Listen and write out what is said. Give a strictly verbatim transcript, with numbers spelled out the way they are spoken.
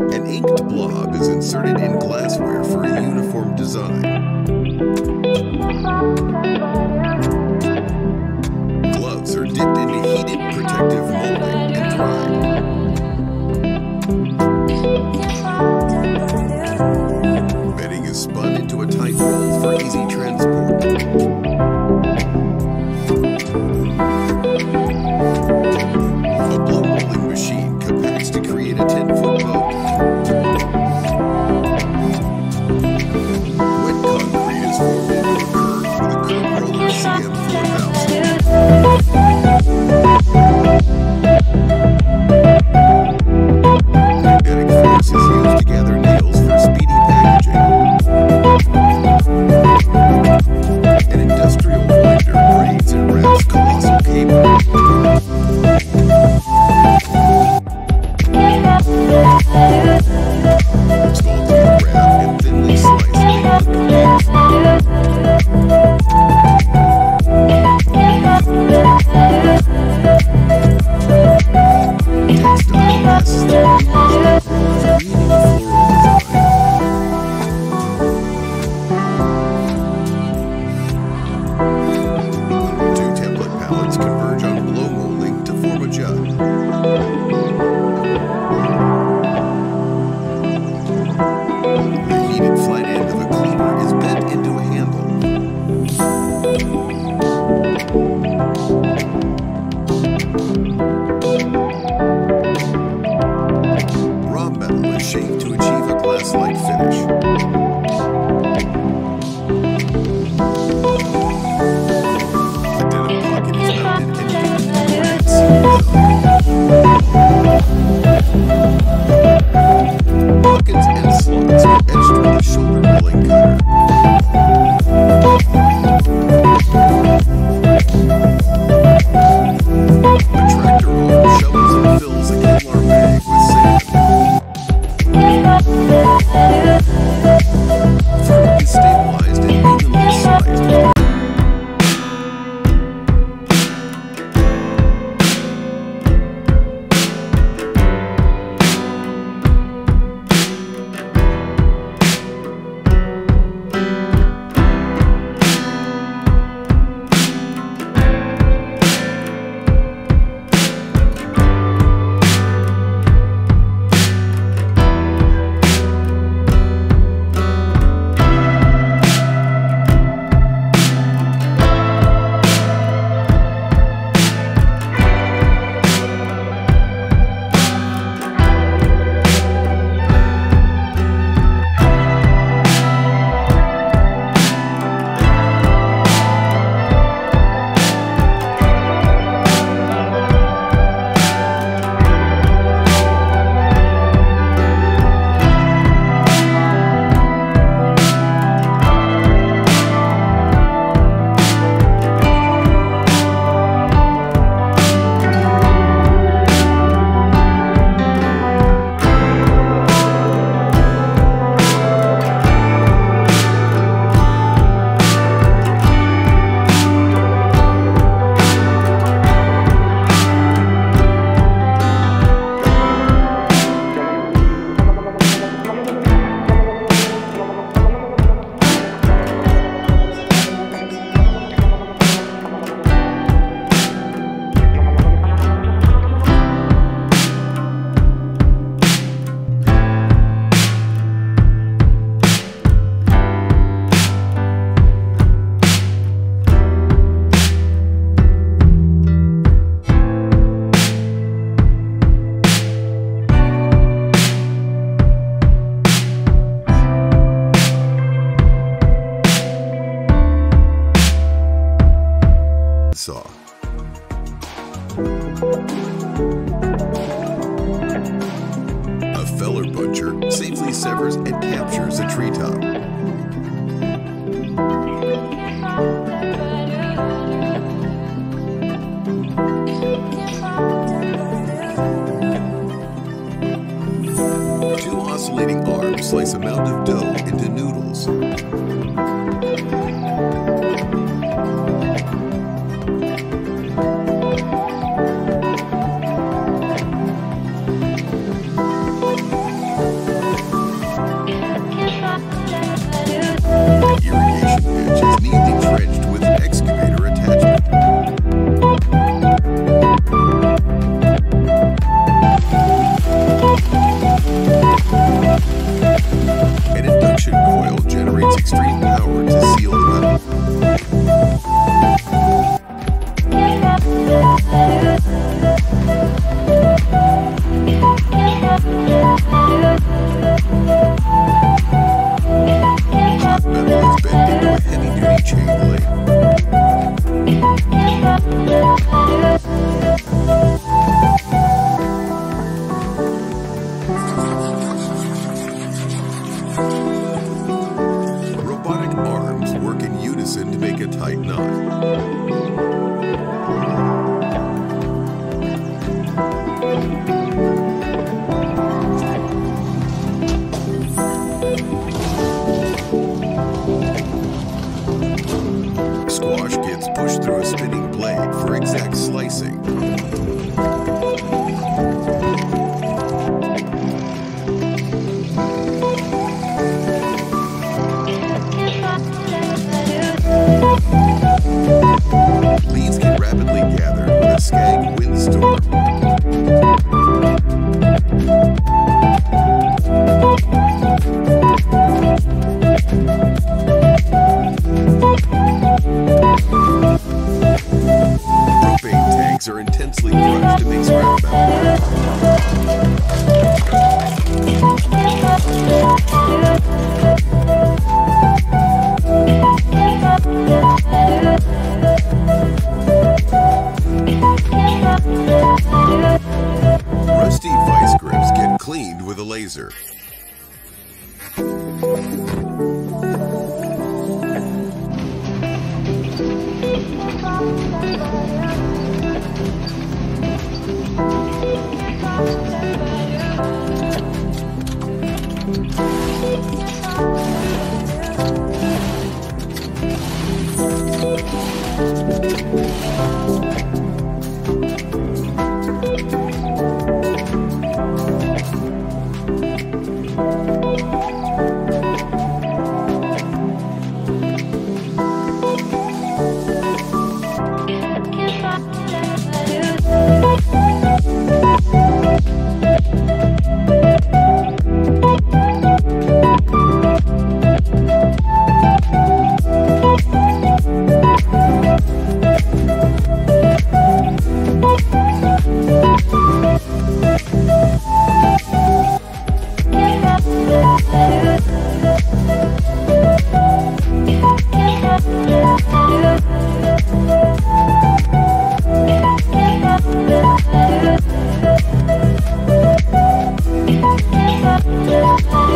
An inked blob is inserted in glassware for a uniform design. Gloves are dipped into heated protective molding and dried. Bedding is spun into a tight roll for easy transport. Saw. A feller butcher safely severs and captures a treetop. Two oscillating arms slice a mound of dough into noodles. might not. Squash gets pushed through a spinning blade for exact slicing. Leaves can rapidly gather with a skag windstorm. Are intensely crushed to make scrap metal. Rusty vice grips get cleaned with a laser. We'll be right back.